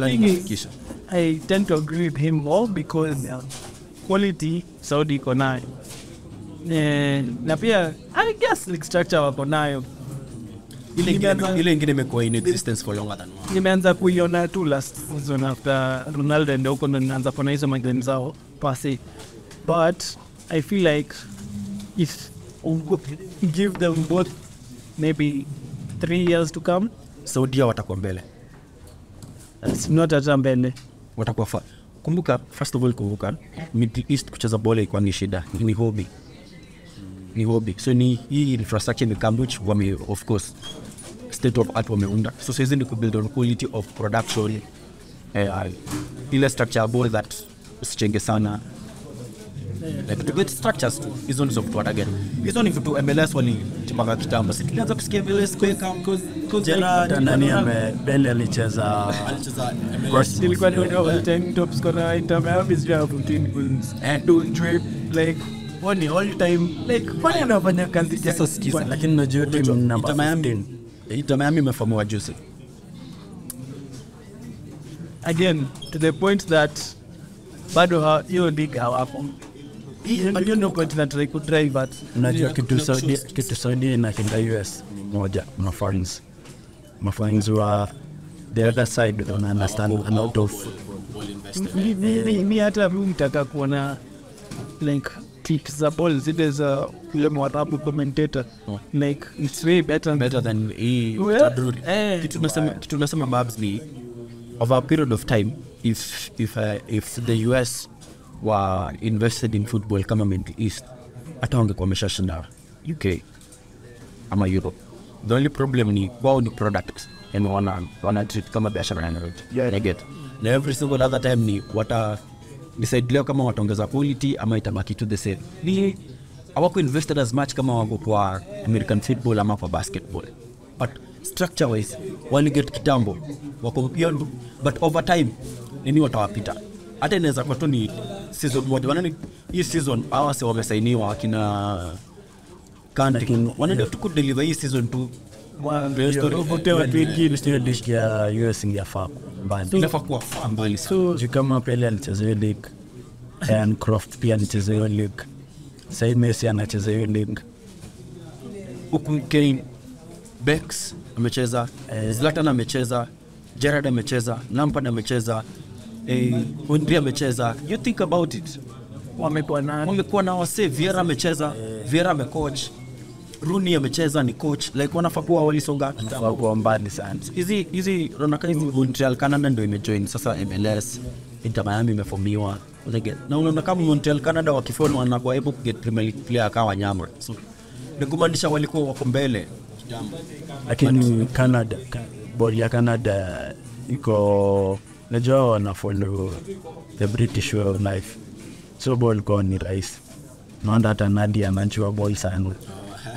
thing is, I tend to agree with him all because quality Saudi konayo. Na pia, I guess like structure konayo. Ile ingine imekuwa in existence for longer than one. Nimeanza kuiona tu last season after Ronaldo ndio huko anaanza kufanya hizo magame zao pasi. But I feel like if we give them both maybe three years to come, Saudia watakuwa mbele. It's not a mbele. Watakuwa fast. Kumbuka, first of all kumbuka, Middle East kucheza bole ilikuwa ni shida, ni hobby. Ni hobby. So ni hii infrastructure ni Cambridge wame of course state of art wameunda. So sasa ni ku build on quality of production. Eh, ile structure board that strength sana. Like to get structures too. Is on of what again. Is on if to M L S wali tipaka kitambo. Sitaanza kusikia M L S kwa cause cause jana nani amebele alicheza alicheza M L S. Ilikuwa ndio ten top scorer in terms of his job fifteen goals. And do trip like all time, like, why are you not going to do this? Like, in the team number fifteen. It's a Miami mafamu juicy. Again, to the point that bado hiyo league hawapo. I don't know continent they could drive, but unajua kitu Saudi, kitu Saudi na kinda U S moja, ma fans. Ma fans were the other side don't understand a lot of mimi hata mtaka kuona like it's a ball. It is a commentator. Like it's way better, better than he. Well, eh. Over a period of time, if if uh, if the U S were invested in football, come in Middle East, I don't get conversation now. U K, I'm a Europe. The only problem is wow the product and wanna wanna treat come a better brand. Yeah, I get. Now every single other time ni what a. Beside leo kama wataongeza quality ama itabaki to the same. Ni hawako invested as much kama wako kwa American football ama kwa basketball. But structure wise, when you get kitambo, wako beyond but over time nini watawapita. Hata inaweza kwa tu ni season moja. Wanani hii season hawa si wamesainiwa akina Kanting. Wanani tuko deliver hii season tu so you come up early and chase your league, and Croft P and chase your league, say Messi and chase your league. Ukumkeni Becks amecheza, Zlatan amecheza, Gerrard amecheza, Lampard amecheza, Ondri amecheza. You think about it. Wamekuwa na wamekuwa na wase Vieira amecheza, Vieira amecoach. Rooney amecheza ni coach, like wanafaa kuwa walisonga kitambo kwa mbali sana. Hizi hizi ronaka hizi Montreal Canada ndio imejoin sasa M L S, Inter Miami imeformiwa. Odegaard. Na unaona kama Montreal Canada wakifona wanakuwa able get Premier League player akawa nyama. So ndio kumaanisha walikuwa wako mbele kitambo. Lakini Canada, bodi ya Canada iko najua wanafollow the British way of life. So ball kwa ni Rice. Naanda hata Nadia anachua ball sana.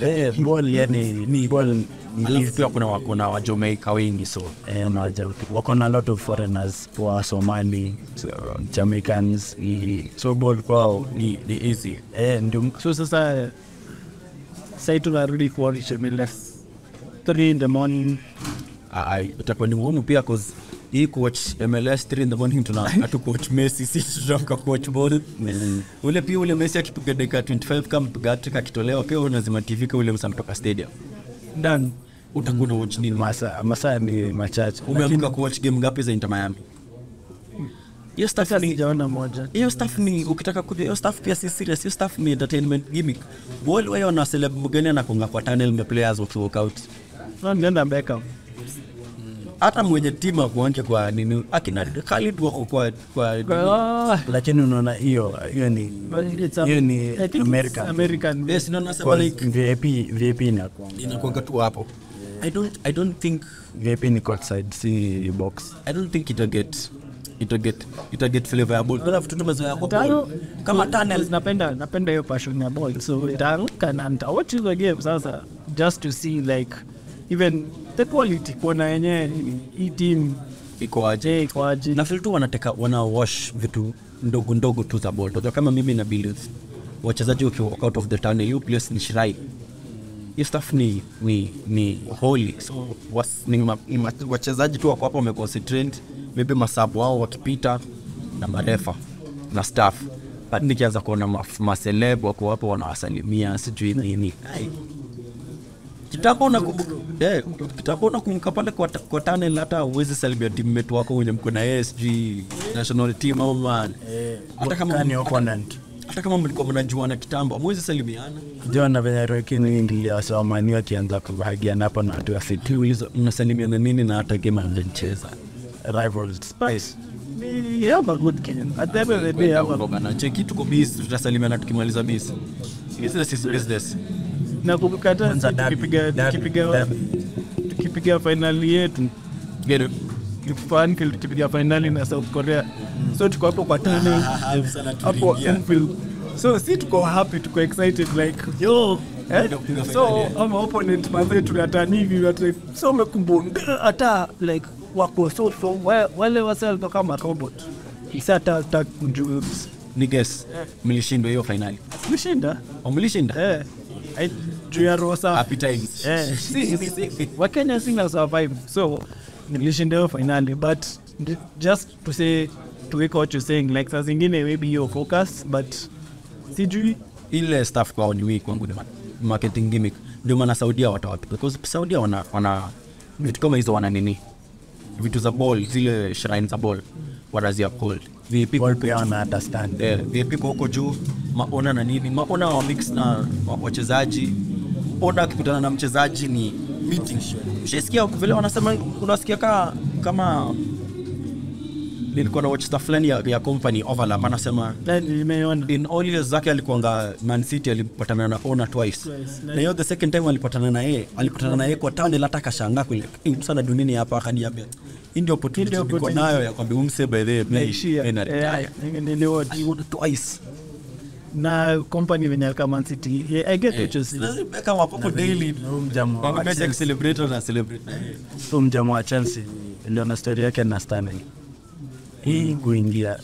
Eh, ball yani ni ball ni pia kuna wako na wa Jamaica wengi so eh na wako na a lot of foreigners kwa Somali, Jamaicans. So ball kwa ni easy. Eh ndio so sasa say to really for M L S three in the morning. I utakuwa ni ngumu pia cause he coach M L S three in the morning tuna atu coach Messi sisi tunamka coach ball. Ule pia ule Messi akipiga dakika twenty-five kama Gatka kitolewa pia unazima T V kwa ule msamtoka stadium. Dan utakuwa na watch nini masa masa ni machache. Umeamka watch game ngapi za Inter Miami? Hiyo staff ni jana moja. Hiyo staff ni ukitaka kujua hiyo staff pia si serious, hiyo staff ni entertainment gimmick. Ball wao wana celeb mgeni anakonga kwa tunnel na players wa workout. Ndio nenda back up. Hata mwenye timu kuonje kwa nini akina Khalid wako kwa kwa lakini unaona hiyo hiyo ni hiyo ni American American base na nasema like V I P V I P na inakuwa tu hapo. I don't I don't think V I P ni outside see box. I don't think it'll get it'll get it'll get flavorable. Bila vitu tumezoea hapo kama tunnels napenda napenda hiyo passion ya ball so itaruka na watch the game sasa just to see like even the quality kuna yenyewe hii team iko aje iko aje na feel tu wanataka wana wash vitu ndogo ndogo tu za ball ndio kama mimi na Bills wachezaji wako out of the town you players ni shirai hii stuff ni ni ni holy so was ni wachezaji tu wako hapo wameconcentrate maybe masabu wao wakipita na marefa na staff but nikianza kuona maseleb wako hapo wanawasalimia sijui nini kitakona eh kitakona kumkapale kwa kwa tunnel hata uweze celebrate teammate wako wenye mko na S G national team au man hata kama ni opponent hata kama mlikuwa mnajuana kitambo muweze salimiana ndio na venye rekini ndio sawa man yote anza kubahagiana hapa na watu asitu hizo mnasalimiana nini na hata game mnacheza rival space ni hapa good game atabe ni hapa na cheki tuko busy tutasalimiana tukimaliza busy business is business na kukukataa tukipiga tukipiga tukipiga finali yetu gero ifan kile tukipiga finali na South Korea so tuko hapo kwa tano hapo Anfield so si tuko happy tuko excited like yo eh so I'm opponent my favorite tunatani hivi watu so mekumbona hata like wako so so wale wasel kama robot isata attack jobs ni guess mlishinda hiyo finali mlishinda au mlishinda eh I drew Rosa happy times. Eh, see, see. What can I sing as a vibe? So, nilishinda finally, but just to say to echo what you're saying, like sa zingine maybe your focus, but sijui ile staff kwa week kwangu ndio marketing gimmick. Ndio maana Saudi watawapi because Saudi wana wana vitu kama hizo wana nini? Vitu za ball, zile shrines za ball. What are they called? The people can understand. Eh, the people huko juu maona na nini maona wa mix na wachezaji ona akipitana na mchezaji ni meeting ushasikia vile wanasema unasikia kama kama nilikuwa na watch staff flani ya, ya company overlap anasema in all years zake alikuwa Man City alipatana na owner twice na hiyo the second time alipatana na yeye alipatana na yeye kwa tande la takashanga kule sana dunini hapa akaniambia ndio opportunity nilikuwa nayo ya kwambia umse by the play ndio twice na company venye kama City yeah, I get yeah. What you see mpaka wapo daily mjamu wanaje celebrate na celebrate so mjamu wa Chelsea ndio na story yake na standing hii kuingia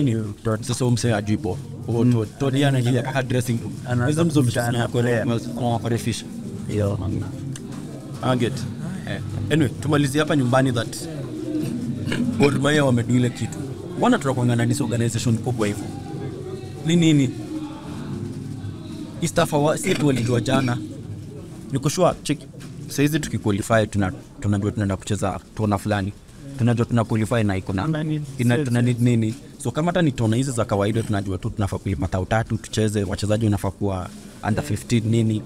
ndio sasa umse ajipo au to dia na ile addressing anaweza mzomshana na Korea kwa kwa refresh hiyo I get anyway tumalizie hapa nyumbani that Gor Mahia wameduile kitu wana tunakuangana ni organization kubwa hivyo ni nini istafa wa sisi walikuwa jana niko sure check saizi tukiqualify tuna tunajua tunaenda kucheza tona fulani tunajua tuna qualify na iko na ina tuna need nini so kama hata ni tona hizo za kawaida tunajua tu tunafaa kulipa matatu tucheze wachezaji wanafaa kuwa under fifteen nini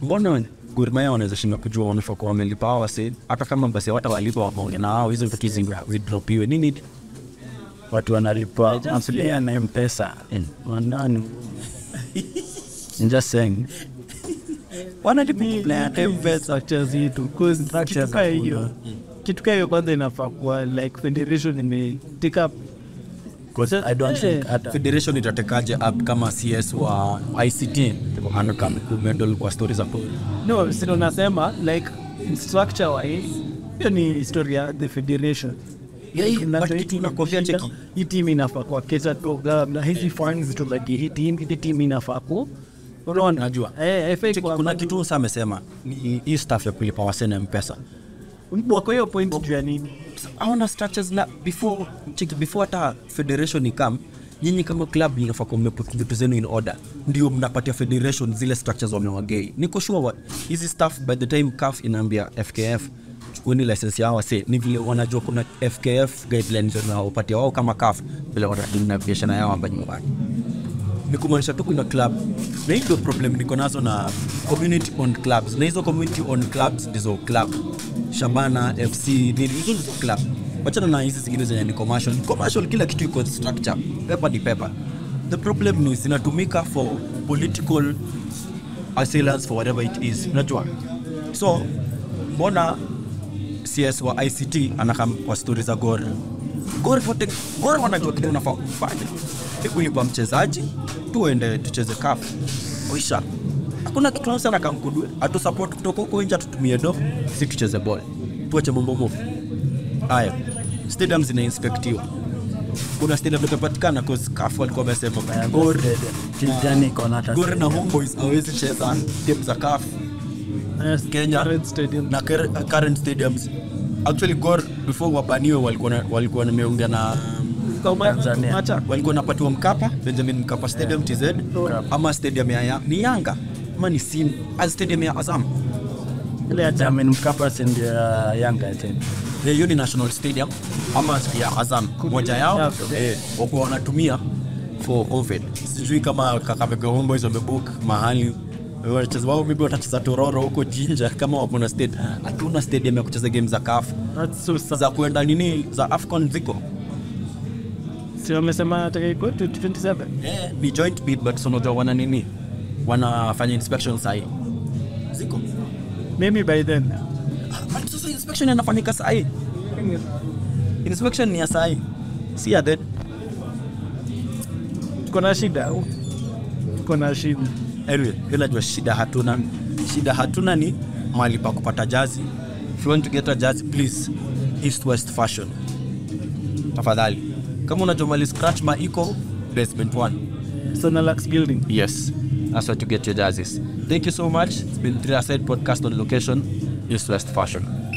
Bono Gurmayon is a Shinok Juan for Kwame Lipawa said, Akakam Basewata Lipo, now isn't kissing we drop you in it. Watu wanalipa na M-Pesa wanani I'm just saying wanalipa na M-Pesa Chelsea to cause structure hiyo kitu kayo kwanza inafaa kwa like federation imetick up because I don't think at federation itatekaje up kama C S wa I C T ano kama kumendol kwa stories hapo no sio nasema like structure wa hiyo ni historia the federation. Yeah, but it team kofia cheki. Hii team inafaa kwa kesa program na hizi funds to like hii team hii team inafaa kwa. Unaona najua. Eh, F A kuna kitu sasa amesema ni hii staff ya kulipa wasene M-Pesa. Unibwa kwa hiyo point juu ya nini? Haona structures la before cheki before hata federation ikam, nyinyi kama club inafaa kwa mmeput vitu zenu in order. Ndio mnapatia federation zile structures wamewagei. Niko sure what hizi staff by the time C A F inaambia F K F when license yao say ni vile wanajua kuna F K F guidelines na upatia wao kama C A F vile wanataka navigation yao hapa nyumbani. Nikumanisha tu kuna club na hiyo problem niko nazo na community owned clubs. Na hizo community owned clubs ndizo club Shabana F C ndio hizo club. Wachana na hizo zingine zenye ni commercial. Commercial kila kitu iko structure. Paper ni paper. The problem ni zinatumika for political assailants for whatever it is. Unajua. So mbona C S wa I C T anakam kwa stories za Gor. Gor for take Gor wanajua kitu unafaa kufanya. Ikulipa mchezaji, tuende tucheze cup. Oisha. Hakuna kitu unaweza na kamkudwe. Atu support kutoka huko nje tutumie do, sisi tucheze ball. Tuache bombo mbovu. Haya. Stadium zina inspectiwa. Kuna stadium itapatikana cause C A F walikuwa wamesema baya Gor. Tijani Konata. Gor na Homeboys hawezi cheza team za C A F. Yes, Kenya current stadium. Na current stadiums. Actually, Gor before wabaniwe walikuwa walikuwa wameongea na Tanzania. Walikuwa napatiwa Mkapa, Benjamin Mkapa Stadium T Z, ama stadium ya ni Yanga, ama ni Sim, as stadium ya Azam. Ile ya Benjamin Mkapa send Yanga tena. The Uni National Stadium, ama ya Azam. Moja yao eh wako wanatumia for COVID. Sijui kama Kakavega Homeboys wamebook mahali wewe unacheza wao mimi watacheza Tororo huko Jinja kama wapo na state hatuna stadium ya kucheza games za C A F za kwenda nini za AFCON ziko sio mmesema atakayeko twenty-seven eh be joint bid but sono ndio wana nini wanafanya inspection sahi ziko maybe by then but so inspection inafanyika sahi inspection ni sahi see ya that kuna shida kuna shida. Anyway, hila jwa shida hatuna. Shida hatuna ni mahali pa kupata jazi. If you want to get a jazi, please, East-West Fashion. Tafadhali. Kama unajomali scratch maiko, basement one. Sonalux building. Yes, that's where to get your jazzies. Thank you so much. It's been Three Aside Podcast on location, East-West Fashion.